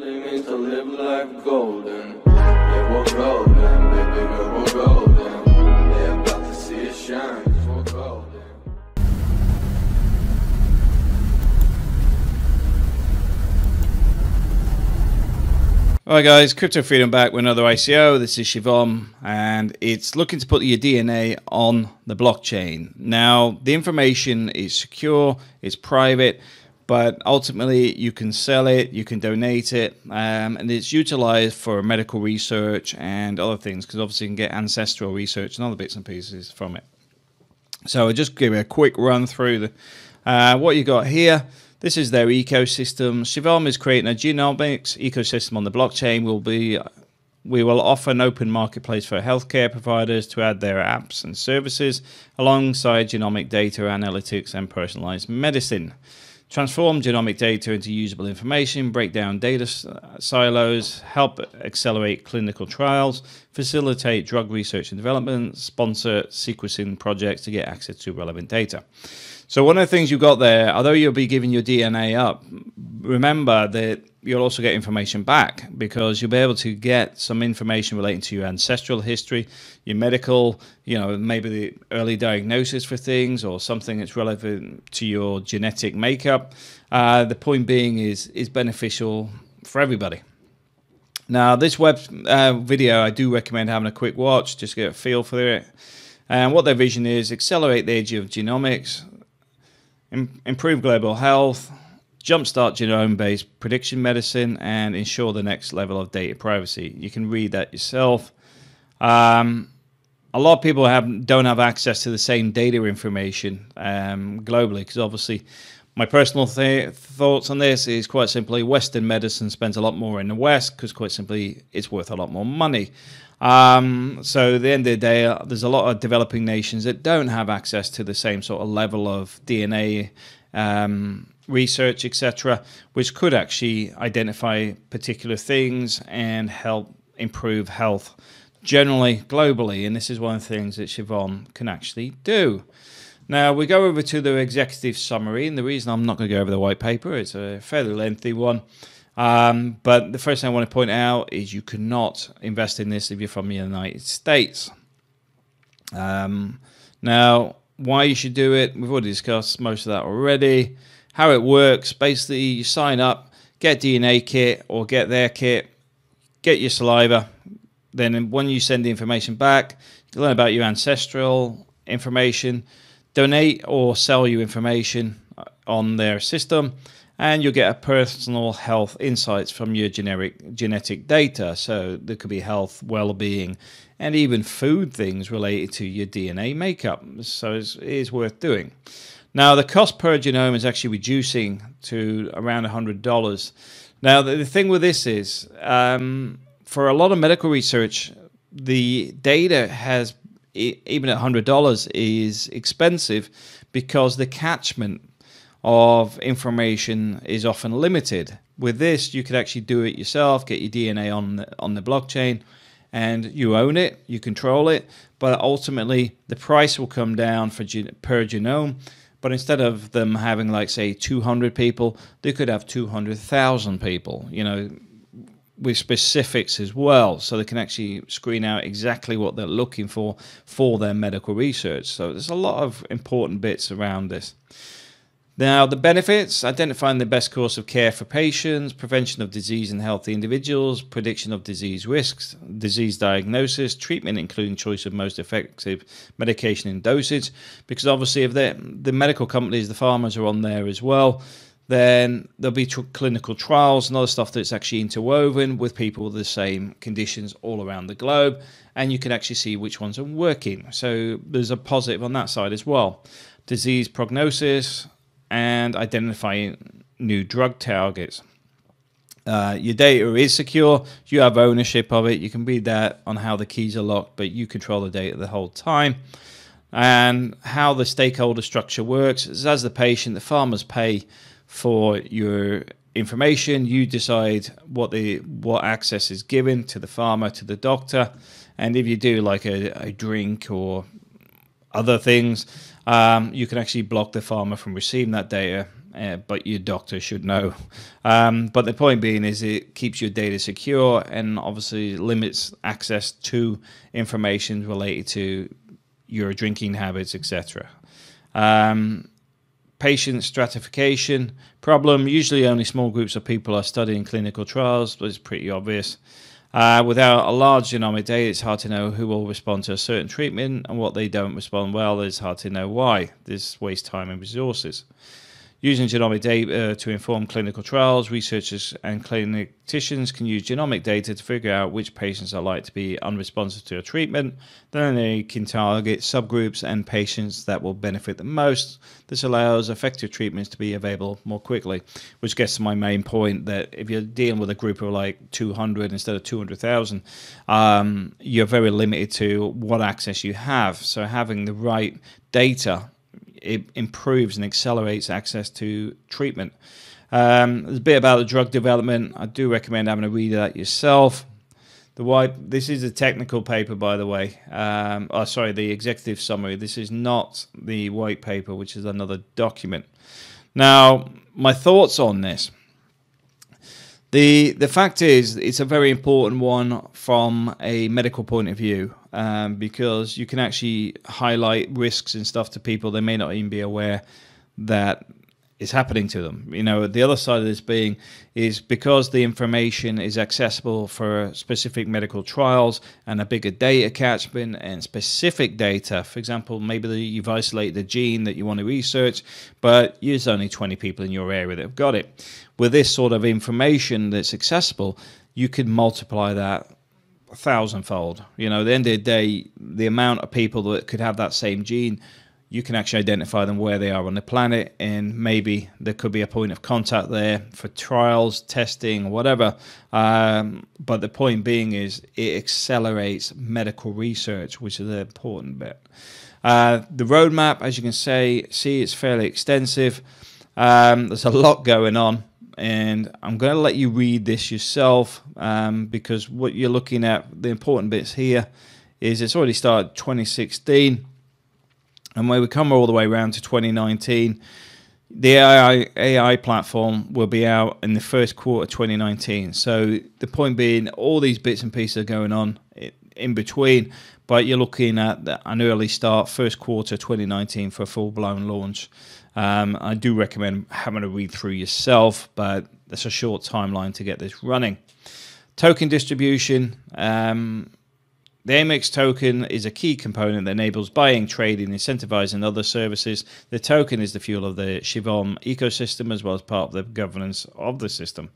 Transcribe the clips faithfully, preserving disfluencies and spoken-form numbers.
really means to live life golden. Yeah, we're golden, baby girl, we're golden. They're about to see it shine, 'cause we're golden. All right, guys, Crypto Freedom back with another I C O. This is Shivom, and it's looking to put your D N A on the blockchain. Now, the information is secure, it's private, but ultimately you can sell it, you can donate it, um, and it's utilized for medical research and other things, because obviously you can get ancestral research and other bits and pieces from it. So I'll just give you a quick run through the, uh, what you got here. This is their ecosystem. Shivom is creating a genomics ecosystem on the blockchain. We'll be, we will offer an open marketplace for healthcare providers to add their apps and services alongside genomic data analytics and personalized medicine. Transform genomic data into usable information, break down data silos, help accelerate clinical trials, facilitate drug research and development, sponsor sequencing projects to get access to relevant data. So one of the things you've got there, although you'll be giving your D N A up, remember that you'll also get information back, because you'll be able to get some information relating to your ancestral history, your medical, you know, maybe the early diagnosis for things, or something that's relevant to your genetic makeup. Uh, the point being is, is beneficial for everybody. Now, this web uh, video, I do recommend having a quick watch, just to get a feel for it. And what their vision is, accelerate the age of genomics, im- improve global health, jumpstart genome-based prediction medicine, and ensure the next level of data privacy. You can read that yourself. Um, a lot of people have, don't have access to the same data information um, globally, because obviously my personal th thoughts on this is quite simply Western medicine spends a lot more in the West, because quite simply it's worth a lot more money. Um, so at the end of the day, there's a lot of developing nations that don't have access to the same sort of level of D N A um, research, et cetera, which could actually identify particular things and help improve health generally, globally. And this is one of the things that Shivom can actually do. Now, we go over to the executive summary, and the reason I'm not going to go over the white paper, it's a fairly lengthy one. Um, but the first thing I want to point out is you cannot invest in this if you're from the United States. Um, now, why you should do it, we've already discussed most of that already. How it works, basically you sign up, get D N A kit or get their kit, get your saliva. Then when you send the information back, you learn about your ancestral information, donate or sell your information on their system, and you'll get a personal health insights from your generic genetic data. So there could be health, well-being, and even food things related to your D N A makeup. So it is worth doing. Now, the cost per genome is actually reducing to around one hundred dollars. Now, the thing with this is, um, for a lot of medical research, the data has, even at one hundred dollars, is expensive, because the catchment of information is often limited. With this, you could actually do it yourself, get your D N A on the, on the blockchain, and you own it, you control it, but ultimately the price will come down for per genome. But instead of them having, like, say, two hundred people, they could have two hundred thousand people, you know, with specifics as well. So they can actually screen out exactly what they're looking for for their medical research. So there's a lot of important bits around this. Now, the benefits: identifying the best course of care for patients, prevention of disease in healthy individuals, prediction of disease risks, disease diagnosis, treatment including choice of most effective medication and dosage. Because obviously if the medical companies, the pharmas are on there as well, then there'll be clinical trials and other stuff that's actually interwoven with people with the same conditions all around the globe, and you can actually see which ones are working. So there's a positive on that side as well. Disease prognosis and identifying new drug targets. Uh, your data is secure. You have ownership of it. You can read that on how the keys are locked, but you control the data the whole time. And how the stakeholder structure works is, as the patient, the farmers pay for your information. You decide what the what access is given to the farmer, to the doctor, and if you do like a, a drink or other things, um, you can actually block the farmer from receiving that data uh, but your doctor should know. Um, but the point being is it keeps your data secure and obviously limits access to information related to your drinking habits, et cetera. Um, patient stratification problem. Usually only small groups of people are studied in clinical trials, but it's pretty obvious. Uh, without a large genomic data, it's hard to know who will respond to a certain treatment, and what they don't respond well, it's hard to know why. This wastes time and resources. Using genomic data to inform clinical trials, researchers and clinicians can use genomic data to figure out which patients are likely to be unresponsive to a treatment. Then they can target subgroups and patients that will benefit the most. This allows effective treatments to be available more quickly, which gets to my main point that if you're dealing with a group of like two hundred instead of two hundred thousand, um, you're very limited to what access you have. So having the right data, it improves and accelerates access to treatment. Um, there's a bit about the drug development. I do recommend having a read of that yourself. The white, this is a technical paper, by the way. Um, oh, sorry, the executive summary. This is not the white paper, which is another document. Now, my thoughts on this. The, the fact is, it's a very important one from a medical point of view, um, because you can actually highlight risks and stuff to people. They may not even be aware that it's happening to them. You know, the other side of this being is because the information is accessible for specific medical trials and a bigger data catchment and specific data. For example, maybe you've isolated the gene that you want to research, but there's only twenty people in your area that have got it. With this sort of information that's accessible, you could multiply that a thousandfold. You know, at the end of the day, the amount of people that could have that same gene, you can actually identify them where they are on the planet, and maybe there could be a point of contact there for trials, testing, whatever. Um, but the point being is it accelerates medical research, which is the important bit. Uh, the roadmap, as you can say, see, it's fairly extensive. Um, there's a lot going on. And I'm going to let you read this yourself, um, because what you're looking at, the important bits here, is it's already started twenty sixteen. And when we come all the way around to twenty nineteen, the A I, A I platform will be out in the first quarter of twenty nineteen. So the point being, all these bits and pieces are going on in between, but you're looking at an early start, first quarter twenty nineteen for a full-blown launch. Um, I do recommend having a read through yourself, but that's a short timeline to get this running. Token distribution. Um, the A M X token is a key component that enables buying, trading, incentivizing other services. The token is the fuel of the Shivom ecosystem as well as part of the governance of the system.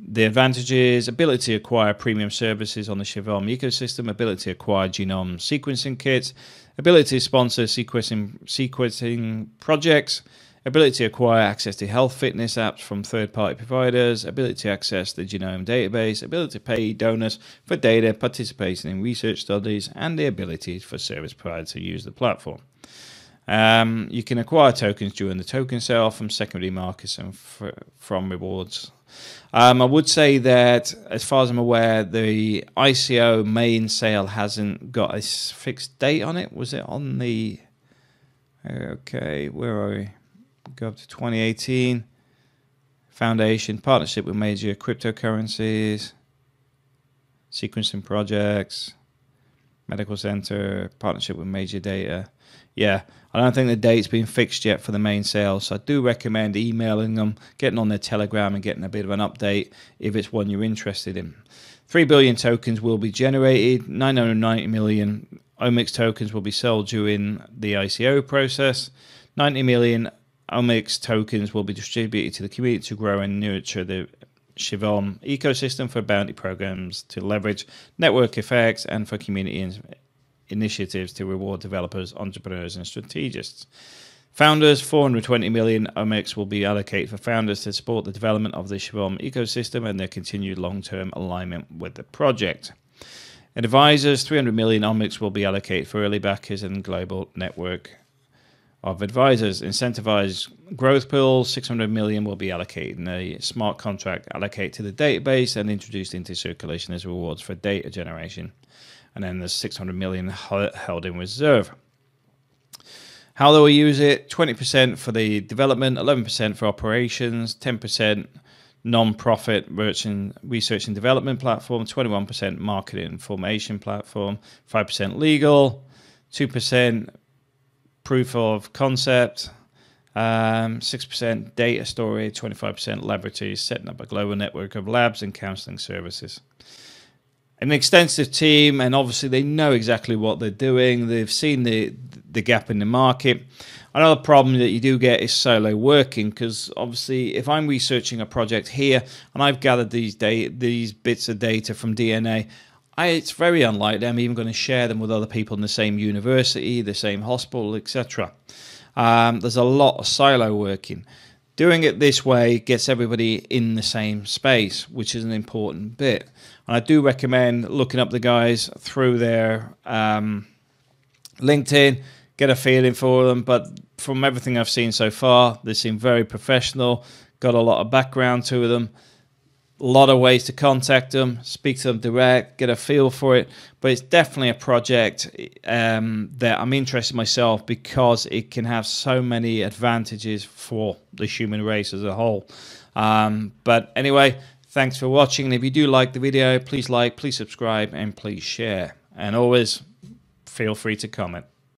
The advantages: ability to acquire premium services on the Shivom ecosystem, ability to acquire genome sequencing kits, ability to sponsor sequencing, sequencing projects, ability to acquire access to health fitness apps from third-party providers, ability to access the genome database, ability to pay donors for data, participation in research studies, and the ability for service providers to use the platform. Um, you can acquire tokens during the token sale from secondary markets and f from rewards. Um, I would say that, as far as I'm aware, the I C O main sale hasn't got a fixed date on it. Was it on the... Okay, where are we? Go up to twenty eighteen. Foundation, partnership with major cryptocurrencies, sequencing projects, medical center, partnership with major data. Yeah, I don't think the date's been fixed yet for the main sale, so I do recommend emailing them, getting on their Telegram and getting a bit of an update if it's one you're interested in. three billion tokens will be generated, nine hundred ninety million O M I X tokens will be sold during the I C O process, ninety million O M I X tokens will be distributed to the community to grow and nurture the Shivom ecosystem for bounty programs to leverage network effects and for community in initiatives to reward developers, entrepreneurs, and strategists. Founders, four hundred twenty million O M I X will be allocated for founders to support the development of the Shivom ecosystem and their continued long-term alignment with the project. Advisors, three hundred million O M I X will be allocated for early backers and global network of advisors. Incentivized growth pools, six hundred million will be allocated in a smart contract allocated to the database and introduced into circulation as rewards for data generation. And then there's six hundred million held in reserve. how they will use it, twenty percent for the development, eleven percent for operations, ten percent non-profit research and development platform, twenty-one percent marketing and formation platform, five percent legal, two percent proof of concept, um, six percent data storage, twenty-five percent laboratories, setting up a global network of labs and counseling services. An extensive team, and obviously they know exactly what they're doing. They've seen the the gap in the market. Another problem that you do get is solo working, because obviously if I'm researching a project here and I've gathered these data, these bits of data from D N A, I, it's very unlikely I'm even going to share them with other people in the same university, the same hospital, et cetera. Um, there's a lot of silo working. Doing it this way gets everybody in the same space, which is an important bit. And I do recommend looking up the guys through their um, LinkedIn, get a feeling for them. But from everything I've seen so far, they seem very professional, got a lot of background to them, a lot of ways to contact them, speak to them direct, get a feel for it. But it's definitely a project um, that I'm interested in myself, because it can have so many advantages for the human race as a whole. Um, but anyway, thanks for watching. And if you do like the video, please like, please subscribe, and please share. And always feel free to comment.